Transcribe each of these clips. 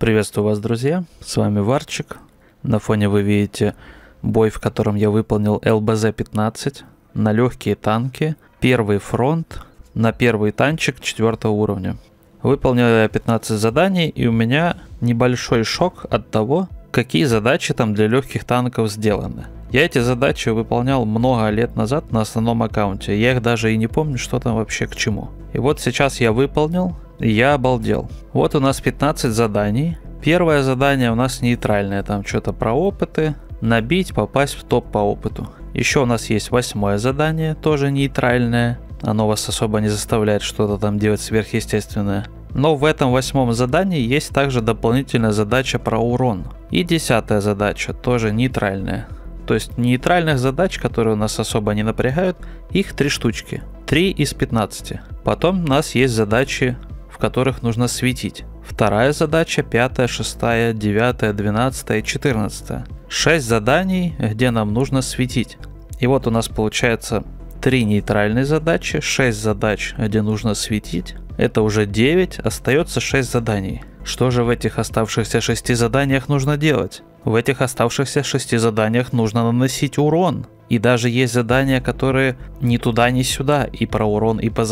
Приветствую вас, друзья, с вами Варчик. На фоне вы видите бой, в котором я выполнил ЛБЗ-15 на легкие танки. Первый фронт на первый танчик 4 уровня. Выполнил я 15 заданий, и у меня небольшой шок от того, какие задачи там для легких танков сделаны. Я эти задачи выполнял много лет назад на основном аккаунте. Я их даже и не помню, что там вообще к чему. И вот сейчас я выполнил, и я обалдел. Вот у нас 15 заданий. Первое задание у нас нейтральное, там что-то про опыты. Набить, попасть в топ по опыту. Еще у нас есть 8-е задание, тоже нейтральное. Оно вас особо не заставляет что-то там делать сверхъестественное. Но в этом 8-м задании есть также дополнительная задача про урон. И 10-я задача, тоже нейтральная. То есть нейтральных задач, которые нас особо не напрягают, их 3 штучки. 3 из 15. Потом у нас есть задачи, в которых нужно светить. Вторая задача, 5, 6, 9, 12 и 14. 6 заданий, где нам нужно светить. И вот у нас получается 3 нейтральные задачи, 6 задач, где нужно светить. Это уже 9, остается 6 заданий. Что же в этих оставшихся 6 заданиях нужно делать? В этих оставшихся 6 заданиях нужно наносить урон. И даже есть задания, которые ни туда, ни сюда. И про урон, и про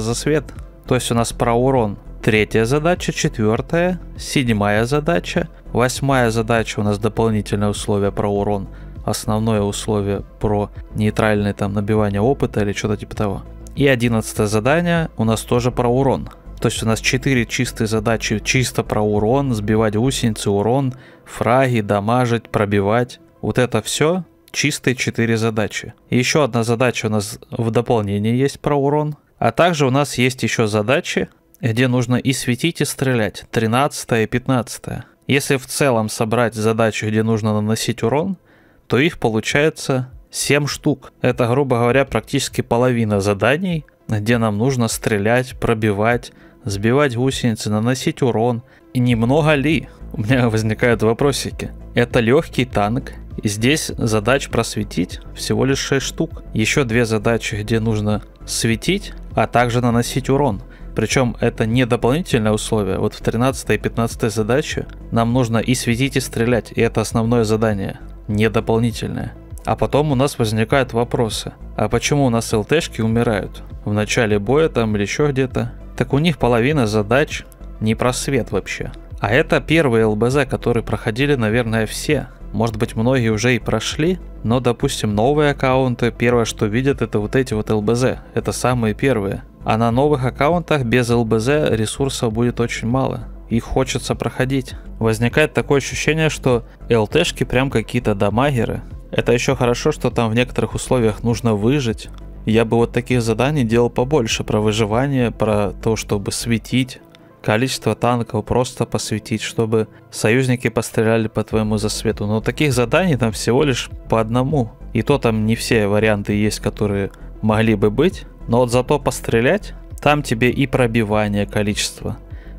засвет. То есть у нас про урон 3-я задача, 4-я, 7-я задача, 8-я задача у нас дополнительное условие про урон. Основное условие про нейтральное там набивание опыта или что-то типа того. И 11-е задание у нас тоже про урон. То есть у нас 4 чистые задачи чисто про урон, сбивать гусеницы, урон, фраги, дамажить, пробивать. Вот это все чистые 4 задачи. И еще одна задача у нас в дополнении есть про урон. А также у нас есть еще задачи, где нужно и светить, и стрелять. 13-е и 15-е. Если в целом собрать задачи, где нужно наносить урон, то их получается 7 штук. Это, грубо говоря, практически половина заданий, где нам нужно стрелять, пробивать, сбивать гусеницы, наносить урон. И немного ли? У меня возникают вопросики. Это легкий танк. И здесь задач просветить всего лишь 6 штук. Еще 2 задачи, где нужно светить, а также наносить урон. Причем это не дополнительное условие. Вот в 13 и 15 задаче нам нужно и светить, и стрелять. И это основное задание, не дополнительное. А потом у нас возникают вопросы. А почему у нас ЛТшки умирают? В начале боя там или еще где-то? Так у них половина задач не про свет вообще. А это первые ЛБЗ, которые проходили, наверное, все. Может быть, многие уже и прошли, но, допустим, новые аккаунты, первое, что видят, это вот эти вот ЛБЗ. Это самые первые. А на новых аккаунтах без ЛБЗ ресурсов будет очень мало. Их хочется проходить. Возникает такое ощущение, что ЛТшки прям какие-то дамагеры. Это еще хорошо, что там в некоторых условиях нужно выжить. Я бы вот таких заданий делал побольше. Про выживание, про то, чтобы светить. Количество танков просто посветить, чтобы союзники постреляли по твоему засвету. Но таких заданий там всего лишь по одному. И то там не все варианты есть, которые могли бы быть. Но вот зато пострелять, там тебе и пробивание количество.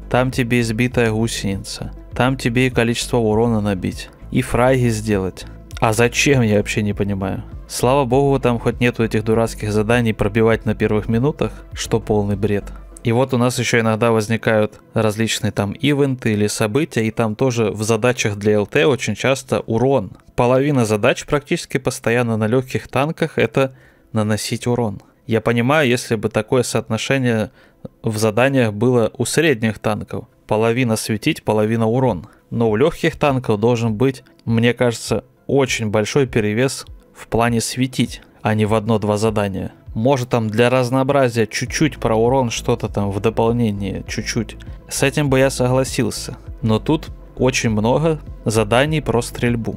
Там тебе избитая гусеница. Там тебе и количество урона набить. И фраги сделать. А зачем, я вообще не понимаю. Слава богу, там хоть нету этих дурацких заданий пробивать на первых минутах, что полный бред. И вот у нас еще иногда возникают различные там ивенты или события, и там тоже в задачах для ЛТ очень часто урон. Половина задач практически постоянно на легких танках — это наносить урон. Я понимаю, если бы такое соотношение в заданиях было у средних танков. Половина светить, половина урон. Но у легких танков должен быть, мне кажется, очень большой перевес в плане светить, а не в 1-2 задания. Может там для разнообразия чуть-чуть про урон что-то там в дополнение, чуть-чуть. С этим бы я согласился. Но тут очень много заданий про стрельбу.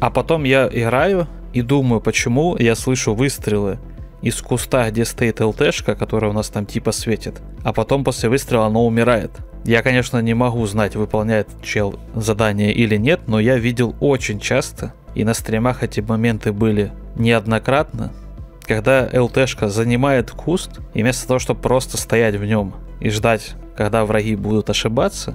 А потом я играю и думаю, почему я слышу выстрелы из куста, где стоит ЛТшка, которая у нас там типа светит. А потом после выстрела она умирает. Я, конечно, не могу знать, выполняет чел задание или нет, но я видел очень часто. И на стримах эти моменты были неоднократно. Когда ЛТшка занимает куст, и вместо того, чтобы просто стоять в нем и ждать, когда враги будут ошибаться,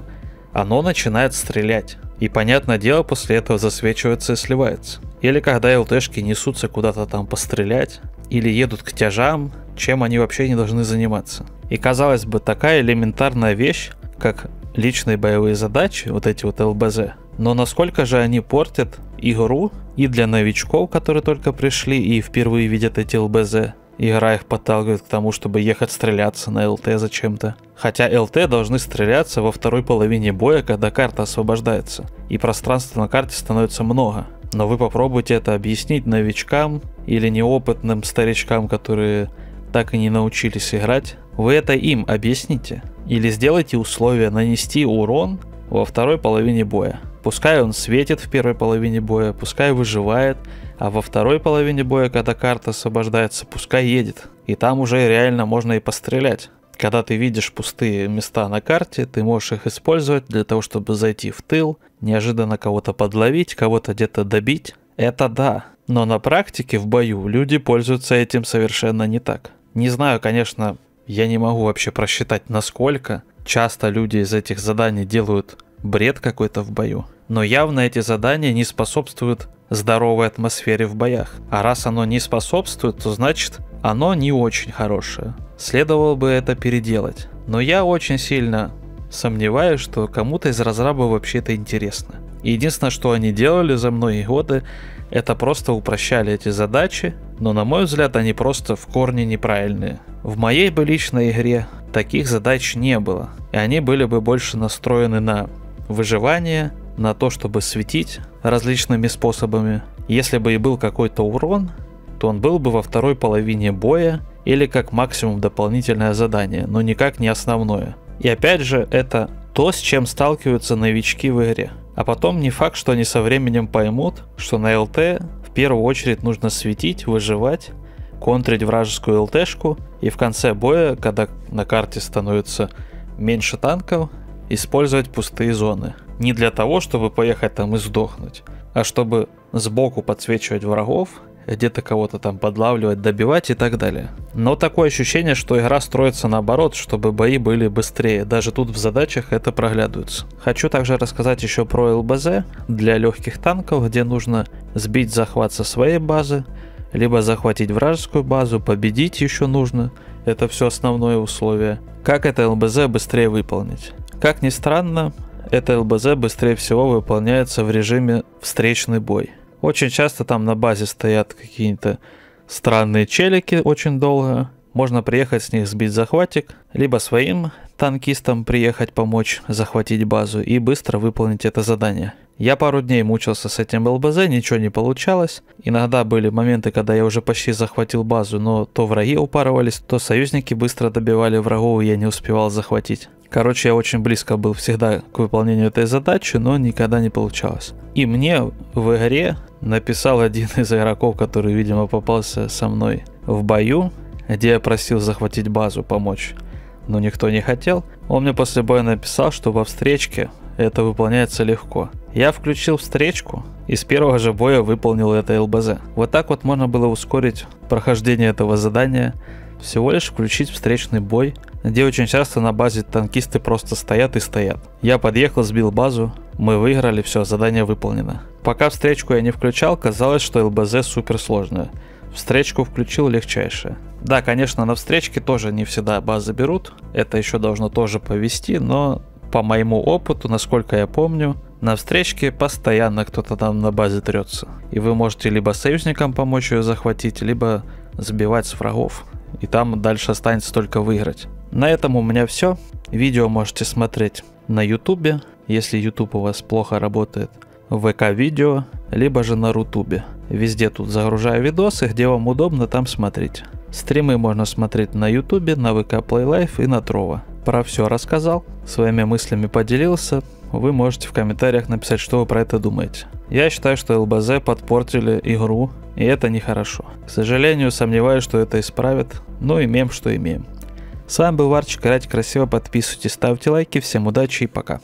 оно начинает стрелять. И, понятное дело, после этого засвечивается и сливается. Или когда ЛТшки несутся куда-то там пострелять, или едут к тяжам, чем они вообще не должны заниматься. И, казалось бы, такая элементарная вещь, как личные боевые задачи, вот эти вот ЛБЗ, но насколько же они портят игру и для новичков, которые только пришли и впервые видят эти ЛБЗ. Игра их подталкивает к тому, чтобы ехать стреляться на ЛТ зачем-то. Хотя ЛТ должны стреляться во второй половине боя, когда карта освобождается, и пространства на карте становится много. Но вы попробуйте это объяснить новичкам или неопытным старичкам, которые так и не научились играть. Вы это им объясните. Или сделайте условие нанести урон во второй половине боя. Пускай он светит в первой половине боя, пускай выживает, а во второй половине боя, когда карта освобождается, пускай едет. И там уже реально можно и пострелять. Когда ты видишь пустые места на карте, ты можешь их использовать для того, чтобы зайти в тыл, неожиданно кого-то подловить, кого-то где-то добить. Это да. Но на практике в бою люди пользуются этим совершенно не так. Не знаю, конечно, я не могу вообще просчитать, насколько часто люди из этих заданий делают бред какой-то в бою. Но явно эти задания не способствуют здоровой атмосфере в боях. А раз оно не способствует, то значит оно не очень хорошее. Следовало бы это переделать. Но я очень сильно сомневаюсь, что кому-то из разрабов вообще это интересно. Единственное, что они делали за многие годы, это просто упрощали эти задачи, но на мой взгляд они просто в корне неправильные. В моей бы личной игре таких задач не было, и они были бы больше настроены на выживание, на то, чтобы светить различными способами. Если бы и был какой-то урон, то он был бы во второй половине боя или как максимум дополнительное задание, но никак не основное. И опять же, это то, с чем сталкиваются новички в игре. А потом не факт, что они со временем поймут, что на ЛТ в первую очередь нужно светить, выживать, контрить вражескую ЛТшку, и в конце боя, когда на карте становится меньше танков, использовать пустые зоны. Не для того, чтобы поехать там и сдохнуть, а чтобы сбоку подсвечивать врагов, где-то кого-то там подлавливать, добивать и так далее. Но такое ощущение, что игра строится наоборот, чтобы бои были быстрее. Даже тут в задачах это проглядывается. Хочу также рассказать еще про ЛБЗ для легких танков, где нужно сбить захват со своей базы, либо захватить вражескую базу, победить еще нужно. Это все основное условие. Как это ЛБЗ быстрее выполнить? Как ни странно, это ЛБЗ быстрее всего выполняется в режиме встречный бой. Очень часто там на базе стоят какие-то странные челики очень долго. Можно приехать с них сбить захватик, либо своим танкистам приехать помочь захватить базу и быстро выполнить это задание. Я пару дней мучился с этим ЛБЗ, ничего не получалось. Иногда были моменты, когда я уже почти захватил базу, но то враги упарывались, то союзники быстро добивали врагов, и я не успевал захватить. Короче, я очень близко был всегда к выполнению этой задачи, но никогда не получалось. И мне в игре написал один из игроков, который, видимо, попался со мной в бою, где я просил захватить базу, помочь, но никто не хотел. Он мне после боя написал, что во встречке это выполняется легко. Я включил встречку и с первого же боя выполнил это ЛБЗ. Вот так вот можно было ускорить прохождение этого задания, всего лишь включить встречный бой, где очень часто на базе танкисты просто стоят и стоят. Я подъехал, сбил базу, мы выиграли, все, задание выполнено. Пока встречку я не включал, казалось, что ЛБЗ суперсложное. Встречку включил, легчайшее. Да, конечно, на встречке тоже не всегда базы берут, это еще должно тоже повести, но по моему опыту, насколько я помню, на встречке постоянно кто-то там на базе трется. И вы можете либо союзникам помочь ее захватить, либо сбивать с врагов. И там дальше останется только выиграть. На этом у меня все. Видео можете смотреть на YouTube, если YouTube у вас плохо работает. ВК-видео, либо же на Рутубе. Везде тут загружаю видосы, где вам удобно, там смотреть. Стримы можно смотреть на YouTube, на ВК Плейлайф и на Трово. Про все рассказал, своими мыслями поделился. Вы можете в комментариях написать, что вы про это думаете. Я считаю, что ЛБЗ подпортили игру, и это нехорошо. К сожалению, сомневаюсь, что это исправят, но имеем, что имеем. С вами был Варчик, играйте красиво, подписывайтесь, ставьте лайки, всем удачи и пока.